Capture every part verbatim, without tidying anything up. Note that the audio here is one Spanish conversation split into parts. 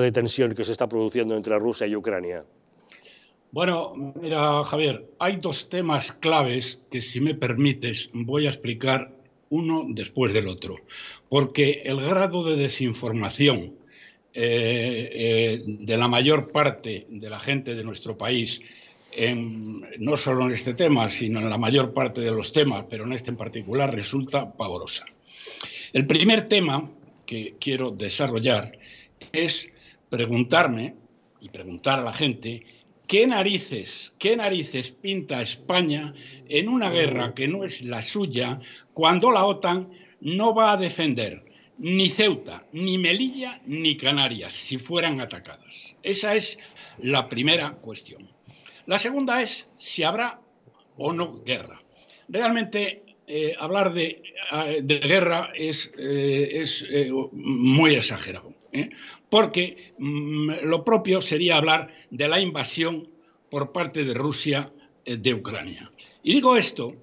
de tensión que se está produciendo entre Rusia y Ucrania? Bueno, mira, Javier, hay dos temas claves que, si me permites, voy a explicar uno después del otro, porque el grado de desinformación eh, eh, de la mayor parte de la gente de nuestro país, en, no solo en este tema, sino en la mayor parte de los temas, pero en este en particular, resulta pavorosa. El primer tema que quiero desarrollar es preguntarme y preguntar a la gente qué narices, qué narices pinta España en una guerra que no es la suya cuando la OTAN no va a defender ni Ceuta, ni Melilla, ni Canarias si fueran atacadas. Esa es la primera cuestión. La segunda es si habrá o no guerra. Realmente eh, hablar de, de guerra es, eh, es eh, muy exagerado, ¿eh? Porque mmm, lo propio sería hablar de la invasión por parte de Rusia eh, de Ucrania. Y digo esto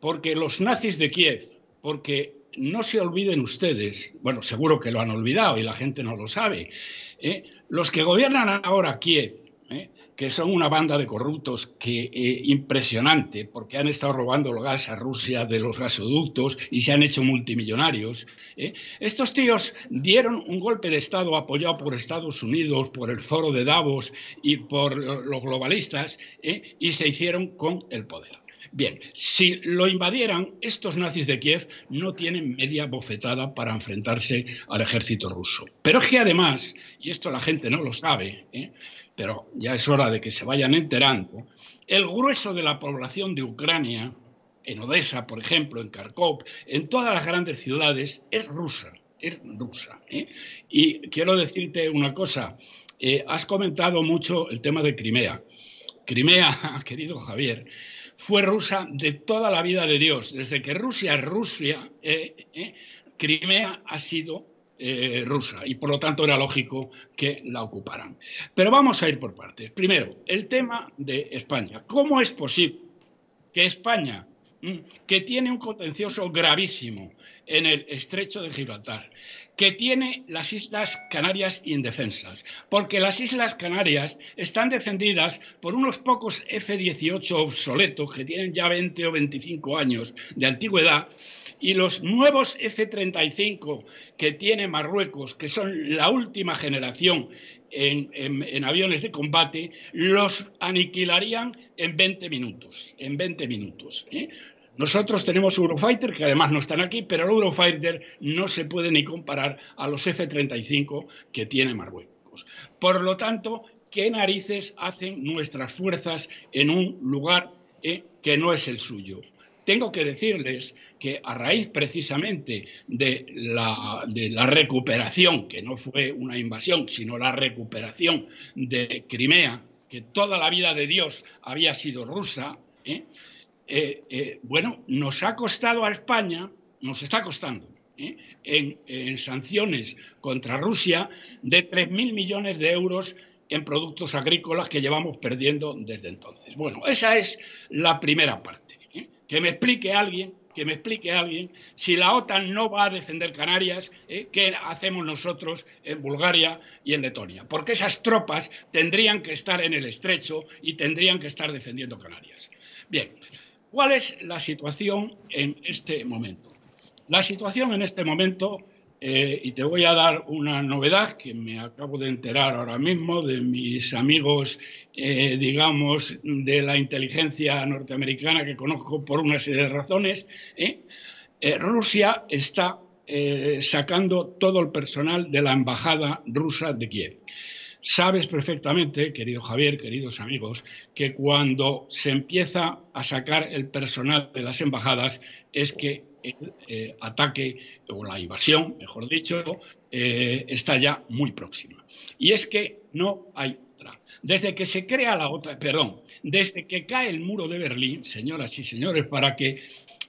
porque los nazis de Kiev, porque no se olviden ustedes, bueno, seguro que lo han olvidado y la gente no lo sabe, ¿eh? Los que gobiernan ahora Kiev, ¿eh? que son una banda de corruptos que eh, impresionante, porque han estado robando el gas a Rusia de los gasoductos y se han hecho multimillonarios, ¿eh? Estos tíos dieron un golpe de Estado apoyado por Estados Unidos, por el foro de Davos y por los globalistas, ¿eh? y se hicieron con el poder. Bien, si lo invadieran, estos nazis de Kiev no tienen media bofetada para enfrentarse al ejército ruso. Pero es que además, y esto la gente no lo sabe, ¿eh? pero ya es hora de que se vayan enterando, el grueso de la población de Ucrania, en Odessa, por ejemplo, en Kharkov, en todas las grandes ciudades, es rusa, es rusa, ¿eh? Y quiero decirte una cosa, eh, has comentado mucho el tema de Crimea. Crimea, querido Javier, fue rusa de toda la vida de Dios. Desde que Rusia es Rusia, eh, eh, Crimea ha sido eh, rusa y por lo tanto era lógico que la ocuparan. Pero vamos a ir por partes. Primero, el tema de España. ¿Cómo es posible que España, que tiene un contencioso gravísimo en el Estrecho de Gibraltar, que tiene las Islas Canarias indefensas, porque las Islas Canarias están defendidas por unos pocos F dieciocho obsoletos que tienen ya veinte o veinticinco años de antigüedad, y los nuevos F treinta y cinco que tiene Marruecos, que son la última generación en, en, en aviones de combate, los aniquilarían en veinte minutos, en veinte minutos, ¿eh? Nosotros tenemos Eurofighter, que además no están aquí, pero el Eurofighter no se puede ni comparar a los F treinta y cinco que tiene Marruecos. Por lo tanto, ¿qué narices hacen nuestras fuerzas en un lugar eh, que no es el suyo? Tengo que decirles que a raíz precisamente de la, de la recuperación, que no fue una invasión, sino la recuperación de Crimea, que toda la vida de Dios había sido rusa, ¿eh? Eh, eh, bueno, nos ha costado a España, nos está costando, ¿eh? en, en sanciones contra Rusia de tres mil millones de euros en productos agrícolas que llevamos perdiendo desde entonces. Bueno, esa es la primera parte, ¿eh? Que me explique alguien, que me explique alguien, si la OTAN no va a defender Canarias, ¿eh? ¿qué hacemos nosotros en Bulgaria y en Letonia? Porque esas tropas tendrían que estar en el estrecho y tendrían que estar defendiendo Canarias. Bien. ¿Cuál es la situación en este momento? La situación en este momento, eh, y te voy a dar una novedad que me acabo de enterar ahora mismo de mis amigos, eh, digamos, de la inteligencia norteamericana que conozco por una serie de razones, ¿eh? Eh, Rusia está eh, sacando todo el personal de la embajada rusa de Kiev. Sabes perfectamente, querido Javier, queridos amigos, que cuando se empieza a sacar el personal de las embajadas es que el eh, ataque o la invasión, mejor dicho, eh, está ya muy próxima. Y es que no hay otra. Desde que se crea la OTAN, perdón, desde que cae el muro de Berlín, señoras y señores, para que,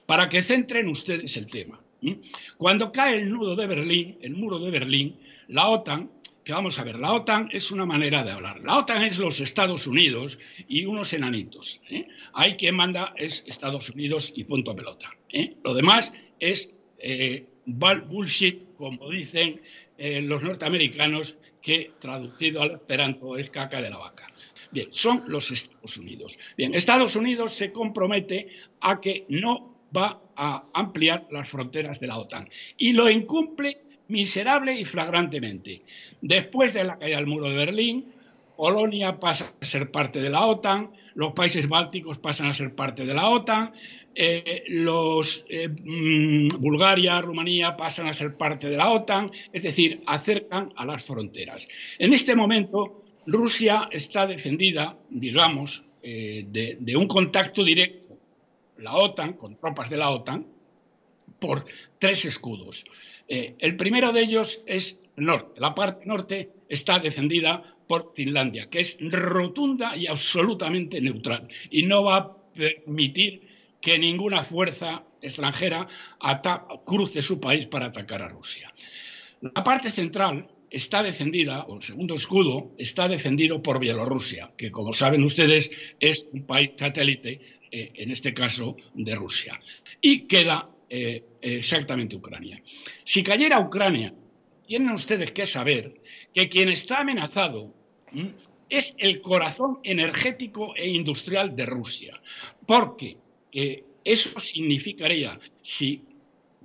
para que centren ustedes el tema. ¿Mm? Cuando cae el nudo de Berlín, el muro de Berlín, la OTAN... Que vamos a ver, la OTAN es una manera de hablar. La OTAN es los Estados Unidos y unos enanitos, ¿eh? Ahí quien manda es Estados Unidos y punto a pelota, ¿eh? Lo demás es eh, bullshit, como dicen eh, los norteamericanos, que traducido al esperanto es caca de la vaca. Bien, son los Estados Unidos. Bien, Estados Unidos se compromete a que no va a ampliar las fronteras de la OTAN y lo incumple miserable y flagrantemente. Después de la caída del muro de Berlín, Polonia pasa a ser parte de la OTAN, los países bálticos pasan a ser parte de la OTAN, eh, los, eh, Bulgaria, Rumanía pasan a ser parte de la OTAN, es decir, acercan a las fronteras. En este momento, Rusia está defendida, digamos, eh, de, de un contacto directo, la OTAN, con tropas de la OTAN, por tres escudos. Eh, el primero de ellos es el norte. La parte norte está defendida por Finlandia, que es rotunda y absolutamente neutral y no va a permitir que ninguna fuerza extranjera cruce su país para atacar a Rusia. La parte central está defendida, o el segundo escudo, está defendido por Bielorrusia, que, como saben ustedes, es un país satélite, eh, en este caso, de Rusia. Y queda eh, exactamente Ucrania. Si cayera Ucrania, tienen ustedes que saber que quien está amenazado ¿m? es el corazón energético e industrial de Rusia, porque eh, eso significaría, si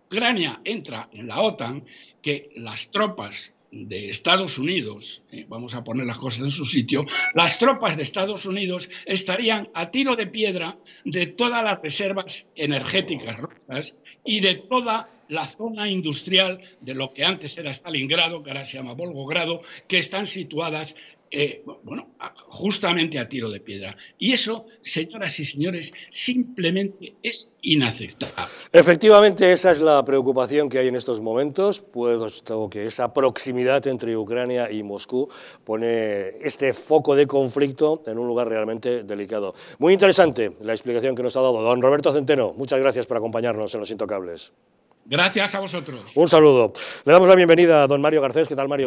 Ucrania entra en la OTAN, que las tropas de Estados Unidos, eh, vamos a poner las cosas en su sitio, las tropas de Estados Unidos estarían a tiro de piedra de todas las reservas energéticas rusas y de toda la zona industrial de lo que antes era Stalingrado, que ahora se llama Volgogrado, que están situadas eh, bueno, justamente a tiro de piedra. Y eso, señoras y señores, simplemente es inaceptable. Efectivamente, esa es la preocupación que hay en estos momentos, puesto que esa proximidad entre Ucrania y Moscú pone este foco de conflicto en un lugar realmente delicado. Muy interesante la explicación que nos ha dado don Roberto Centeno. Muchas gracias por acompañarnos en Los Intocables. Gracias a vosotros. Un saludo. Le damos la bienvenida a don Mario Garcés. ¿Qué tal, Mario?